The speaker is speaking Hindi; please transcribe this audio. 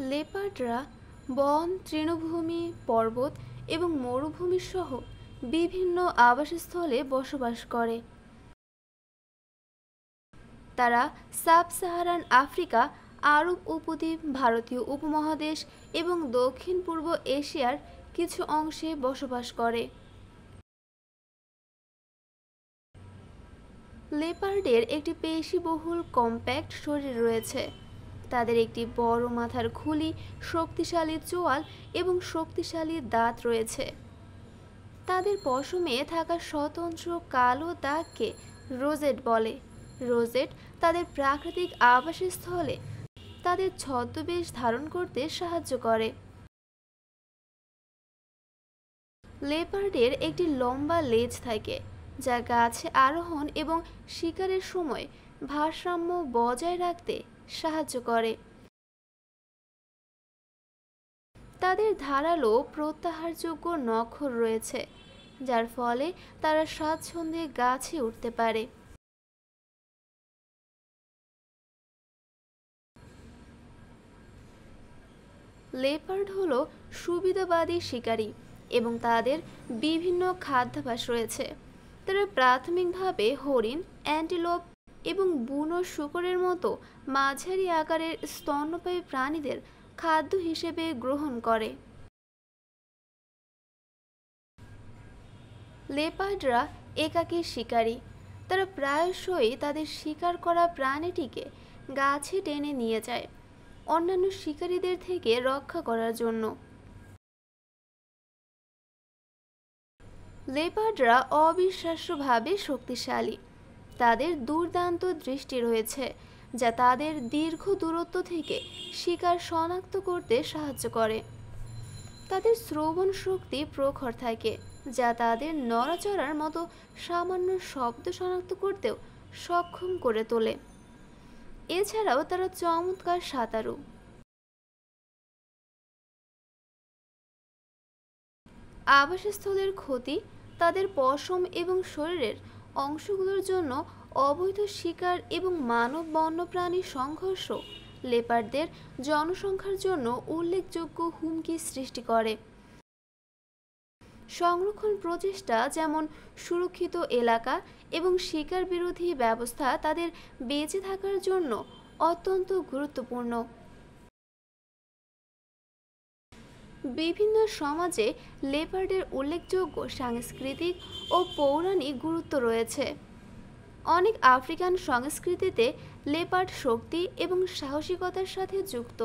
लेपार्डरा बन तृणभूमि पर्वत एवं मरुभूमि सह विभिन्न आवासस्थले बसबास करे। तारा सब साहारान आफ्रिका आरब उपद्वीप भारतीय उपमहादेश एवं दक्षिण पूर्व एशियार किछु अंशे बसबास करे। लेपार्डेर एक पेशीबहुल कम्पैक्ट शरीर रयेछे। तादेर एक बड़ माथार खुली शक्तिशाली चोयाल एवं शक्तिशाली दाँत रयेछे। तादेर पशमे थाका स्वतंत्र कालो दाग के रोजेट बोले। रोजेट तादेर प्राकृतिक आवासस्थले तादेर छद्मवेश धारण करते साहाय्य करे। लेपार्डेर एक लम्बा लेज थाके जा गाचे आरोहण एवं शिकारेर समय भारसाम्य बजाय राखते साहाय्य करे। तादेर धारालो प्रत्याहारयोग्य नख रयेछे जार फले तारा स्वाच्छन्दे गाचे उठते पारे। लेपार्ड हलो सुविधाबादी शिकारी एवं तादेर विभिन्न खाद्याभ्यास रयेछे। तारा प्राथमिकभावे हरिण एंटीलोप एवं बुनो शुकरेर मतो माझारी आकारेर स्तन्यपायी प्राणीदेर खाद्य हिसेबे ग्रहण करे। लेपार्डरा एकाकी शिकारी। तारा प्रायशई तादेर शिकार करा प्राणीटिके गाছে टेने निये जाय अन्यान्य शिकारीदेर थेके रक्षा करार जोन्नो। लेपार्डरा अविश्वास्यभावे शक्तिशाली। तादेर दुर्दान्त दृष्टि रयेछे जा तादेर दीर्घ दूरत्व थेके शिकार शनाक्त करते साहाय्य करे। तादेर श्रवण शक्ति प्रखर थाके जा तादेर नड़ाचड़ार मतो सामान्य शब्द शनाक्त करतेও सक्षम करे तोले। एछाड़ाओ तारा चमत्कार साँतारू। आवासस्थलेर क्षति तादेर पशम एवं शरीरेर अंशगुलोर जन्य अवैध शिकार एवं मानव वन्यप्राणी संघर्ष लेपार्डदेर जनसंख्यार जन्य उल्लेखयोग्य हुमकी सृष्टि करे। संरक्षण प्रचेष्टा जेमन सुरक्षित एलाका एवं शिकार बिरोधी व्यवस्था तादेर बेंचे थाकार जन्य अत्यंत गुरुत्वपूर्ण। विभिन्न समाजे लेपार्डेर उल्लेखयोग्य सांस्कृतिक और पौराणिक गुरुत्व रयेछे। अनेक आफ्रिकान संस्कृतिते लेपार्ड शक्ति एवं साहसिकतार साथे जुक्त।